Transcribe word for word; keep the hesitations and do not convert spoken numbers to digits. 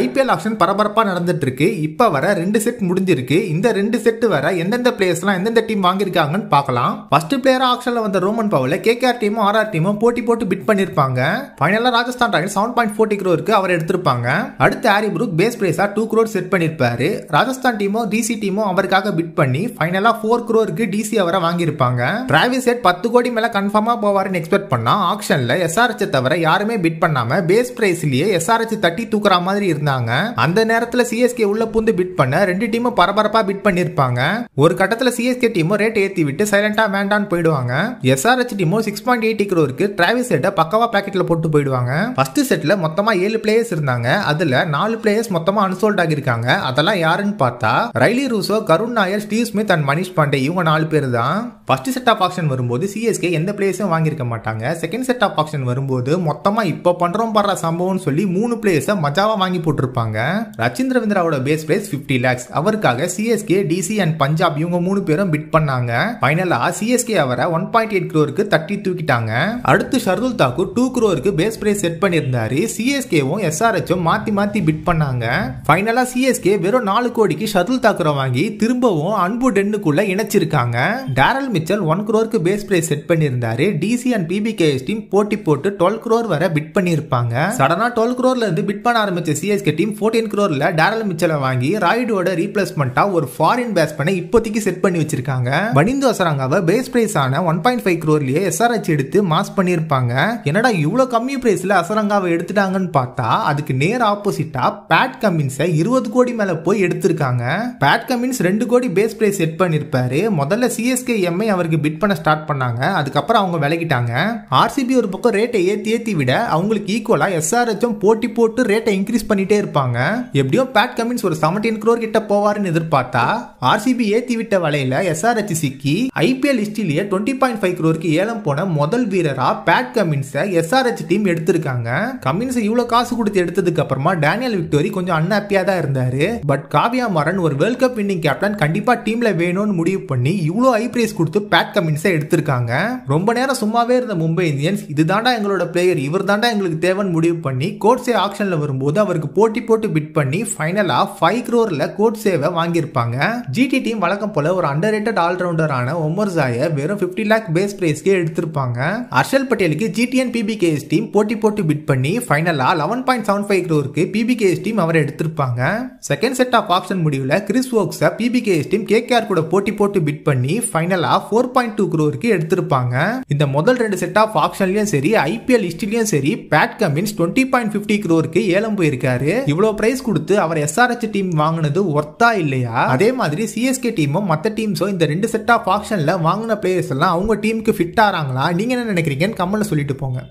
IPL action பரபரப்பாக நடந்துட்டு இருக்கு. இப்போ வர ரெண்டு செட் முடிஞ்சிருக்கு. இந்த ரெண்டு செட் வர எந்தெந்த பிளேயர்ஸ்லாம் எந்தெந்த டீம் வாங்கியிருக்காங்கன்னு பார்க்கலாம். ஃபர்ஸ்ட் பிளேயர் ஆக்ஷனில் வந்த ரோமன் பவல், கேகேஆர் டீமும் ஆர்ஆர் டீமும் போட்டி போட்டு பிட் பண்ணியிருப்பாங்க. ஃபைனலாக Rajasthan Royals seven point forty க்ரோருக்கு அவர் எடுத்திருப்பாங்க. அடுத்து ஹாரி புரூக் பேஸ் பிரைஸாக டூ க்ரோர் செட் பண்ணியிருப்பாரு. ராஜஸ்தான் டீமும் டிசி டீமும் அவருக்காக பிட் பண்ணி ஃபைனலாக ஃபோர் க்ரோருக்கு டிசி அவரை வாங்கியிருப்பாங்க. டிராவிஸ் செட் பத்து கோடி மேலே கன்ஃபார்மாக போவாருன்னு எக்ஸ்பெக்ட் பண்ணா ஆக்ஷனில் எஸ்ஆர்ஹெச் தவிர யாருமே பிட் பண்ணாமல் பேஸ் பிரைஸ்லேயே எஸ்ஆர்ஹெச் தட்டி தூக்குற மாதிரி இருந்தாங்க. அந்த நேரத்துல சிஎஸ்கே உள்ள பூந்து பிட் பண்ண ரெண்டு டீமும் பரபரப்பா பிட் பண்ணிருப்பாங்க. ஒரு கட்டத்துல சிஎஸ்கே டீம் ரேட் ஏத்தி விட்டு சைலண்டா வேண்டான்னு போயிடுவாங்க. SRH team six point eight க்ரோருக்கு டிராவிஸ் செட் பக்கவா பாக்கெட்ல போட்டு போயிடுவாங்க. ஃபர்ஸ்ட் செட்ல மொத்தமா ஏழு பிளேயர்ஸ் இருந்தாங்க. அதுல நாலு பிளேயர்ஸ் மொத்தமா அன்சோல்ட் ஆகிருக்காங்க. அதெல்லாம் யாருன்னு பார்த்தா Rilee Rossouw, Karun Nair, Steve Smith and Manish Pandey, இவங்க நாலு பேர் தான். ஃபர்ஸ்ட் செட் ஆஃப் ஆக்ஷன் வரும்போது சிஎஸ்கே எந்த பிளேயர்ஸும் வாங்கிருக்க மாட்டாங்க. செகண்ட் செட் ஆஃப் ஆக்ஷன் வரும்போது மொத்தமா இப்ப பண்றோம் பண்ற சம்பவம் சொல்லி மூணு பிளேயர்ஸ் மஜாவா வாங்கி போட்டிருப்பாங்க. ரச்சின் ரவீந்திராவோட பேஸ் பிரைஸ் ஐம்பது லட்சம். அவருக்காக சிஎஸ்கே, டிசி அண்ட் பஞ்சாப் இவங்க மூணு பேரும் பிட் பண்ணாங்க. ஃபைனலா சிஎஸ்கே அவரை ஒன் பாயிண்ட் எயிட் க்ரோருக்கு தட்டி தூக்கிட்டாங்க. அடுத்து ஷர்துல் தாக்கூர் டூ க்ரோருக்கு பேஸ் பிரைஸ் செட் பண்ணியிருந்தாரு. சிஎஸ்கேவும் எஸ்ஆர்ஹெச்சும் மாத்தி மாத்தி பிட் பண்ணாங்க. ஃபைனலா சிஎஸ்கே வெறும் நாலு கோடிக்கு ஷர்துல் தாக்கூரை வாங்கி திரும்பவும் அன்பு டென்னுக்குள்ள இணைச்சிருக்காங்க. டேரல் மிச்சல் ஒன் க்ரோருக்கு பேஸ் பிரைஸ் செட் பண்ணியிருந்தாரு. டிசி அண்ட் பிபிகேஎஸ் டீம் போட்டி போட்டு டுவெல் க்ரோர் வரை பிட் பண்ணியிருப்பாங்க. சடனா டுவெல் க்ரோர்ல இருந்து பிட் பண்ண ஆரம்பிச்ச சிஎஸ்கே டீம் பதினான்கு க்ரோர்ல டேரல் மிச்சலை வாங்கி ராய்டோட ரீப்ளேஸ்மெண்டா ஒரு ஃபாரின் பேட்ஸ்மேனை இப்போதைக்கு செட் பண்ணி வச்சிருக்காங்க. பனிந்து அசராங்காவை பேஸ் பிரைஸ் ஆன ஒன் பாயிண்ட் ஃபைவ் க்ரோர்லயே எஸ்ஆர்ஹெச் எடுத்து மாஸ் பண்ணிருப்பாங்க. என்னடா இவ்ளோ கம்மி பிரைஸ்ல அசராங்காவை எடுத்துட்டாங்கன்னு பார்த்தா அதுக்கு நேர் ஆப்போசிட்டா பேட் கமின்ஸ் இருபது கோடி மேல போய் எடுத்திருக்காங்க. பேட் கமின்ஸ் ரெண்டு கோடி பேஸ் பிரைஸ் செட் பண்ணிருப்பாரு. முதல்ல சிஎஸ்கே எம்ஐ அவருக்கு பிட் பண்ண ஸ்டார்ட் பண்ணாங்க. அதுக்கப்புறம் அவங்க விலகிட்டாங்க. ஆர்சிபி ஒரு பக்கம் ரேட்டை ஏத்தி ஏத்தி விட அவங்களுக்கு ஈக்குவலா எஸ்ஆர்ஹெச்சும் போட்டி போட்டு ரேட்டை இன்க்ரீஸ் பண்ணிட்டே இருப்பாங்க. எப்படியோ பேட் கமின்ஸ் ஒரு பதினேழு க்ரோர் கிட்ட போவாருன்னு எதிர்பார்த்தா ஆர்சிபி ஏத்தி விட்ட வலையில எஸ்ஆர்ஹெச் சிக்கி ஐபிஎல் ஹிஸ்டரியிலேயே இருபது பாயிண்ட் ஐந்து க்ரோருக்கு ஏலம் போன முதல் வீரரா பேட் கமின்ஸை எஸ்ஆர்ஹெச் டீம் எடுத்திருக்காங்க. கமின்ஸ் இவ்வளவு காசு கொடுத்து எடுத்ததுக்கு அப்புறமா டேனியல் விக்டோரி கொஞ்சம் அன்ஹாப்பியா தான் இருந்தாரு. பட் காவ்யா மாறன் ஒரு வேர்ல்ட் கப் வின்னிங் கேப்டன் கண்டிப்பா டீம்ல வேணும்னு முடிவு பண்ணி இவ்வளவு ஹை பிரைஸ் கொடுத்து பேட் கமின்ஸை எடுத்திருக்காங்க. ரொம்ப நேரம் சும்மாவே இருந்த மும்பை இந்தியன்ஸ் இதுதாண்டா எங்களோட பிளேயர், இவர் தாண்டா எங்களுக்கு தேவைன்னு முடிவு பண்ணி கோட்ஸே ஆக்ஷன்ல வரும்போது அவருக்கு போட்டி போட்டு பிட் பண்ணி ஃபைனலா ஐந்து க்ரோர்ல கோட்ஸேவை வாங்கியிருப்பாங்க. ஜிடி டீம் வழக்கம் போல ஒரு அண்டர் ரேட்டட் ஆல்ரவுண்டரான ஒமர் ஜாயா வெறும் ஐம்பது லட்சம் பேஸ் பிரைஸ்க்கே எடுத்திருப்பாங்க. ஹர்ஷல் பட்டேலுக்கு ஜிடி அண்ட் பிபிகேஎஸ் டீம் போட்டி போட்டு பிட் பண்ணி ஃபைனலா பதினொன்று புள்ளி எழுபத்தி ஐந்து க்ரோருக்கு பிபிகேஎஸ் டீம் அவரை எடுத்திருப்பாங்க. செகண்ட் செட் ஆஃப் ஆக்ஷன் முடிவுல Chris Woakes PBKS team KKR கூட போட்டி போட்டு பிட் பண்ணி ஃபைனலா நான்கு புள்ளி இரண்டு க்ரோருக்கு எடுத்திருப்பாங்க. இந்த முதல் ரெண்டு செட் ஆஃப் ஆக்ஷன்லயும் சரி ஐபிஎல் ஹிஸ்டரியிலும் சரி பேட் கமின்ஸ் இருபது புள்ளி ஐம்பது க்ரோருக்கு ஏலம் போயிருக்காரு. இவ்வளவு பிரைஸ் கொடுத்து அவர் எஸ்ஆர்ஹெச் டீம் வாங்குனது ஒர்த்தா இல்லையா? அதே மாதிரி சிஎஸ்கே டீமும் மற்ற டீம்ஸும் இந்த ரெண்டு செட் ஆஃப் ஆக்ஷன்ல வாங்கின பிளேயர்ஸ் எல்லாம் அவங்க டீமுக்கு ஃபிட் ஆறாங்களா? நீங்க என்ன நினைக்கிறீங்கன்னு கமெண்ட்ல சொல்லிட்டு போங்க.